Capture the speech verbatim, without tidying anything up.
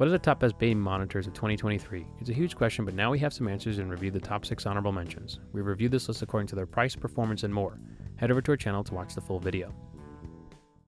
What are the top best B A M E monitors of twenty twenty-three? It's a huge question, but now we have some answers and reviewed the top six honorable mentions. We reviewed this list according to their price, performance, and more. Head over to our channel to watch the full video.